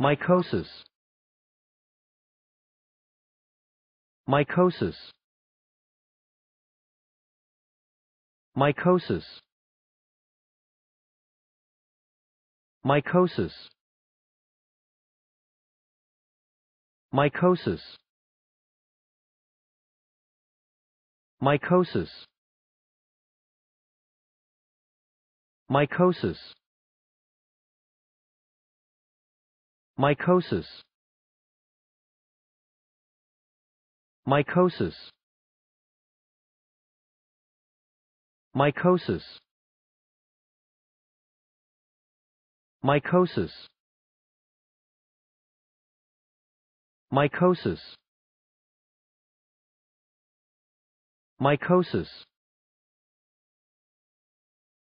Mycosis. Mycosis. Mycosis. Mycosis. Mycosis. Mycosis. Mycosis. Mycosis. Mycosis. Mycosis. Mycosis. Mycosis. Mycosis.